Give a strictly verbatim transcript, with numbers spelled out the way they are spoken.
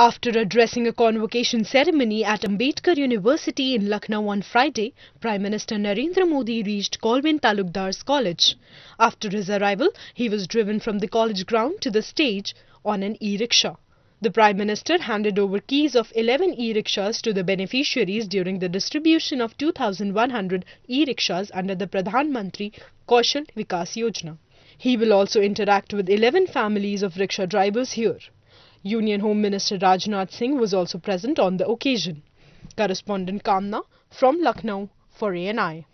After addressing a convocation ceremony at Ambedkar University in Lucknow on Friday, Prime Minister Narendra Modi reached Colvin Taluqdars' College. After his arrival, he was driven from the college ground to the stage on an e-rickshaw. The Prime Minister handed over keys of eleven e-rickshaws to the beneficiaries during the distribution of two thousand one hundred e-rickshaws under the Pradhan Mantri Kaushal Vikas Yojana. He will also interact with eleven families of rickshaw drivers here. Union Home Minister Rajanath Singh was also present on the occasion. Correspondent Kamna from Lucknow for A N I.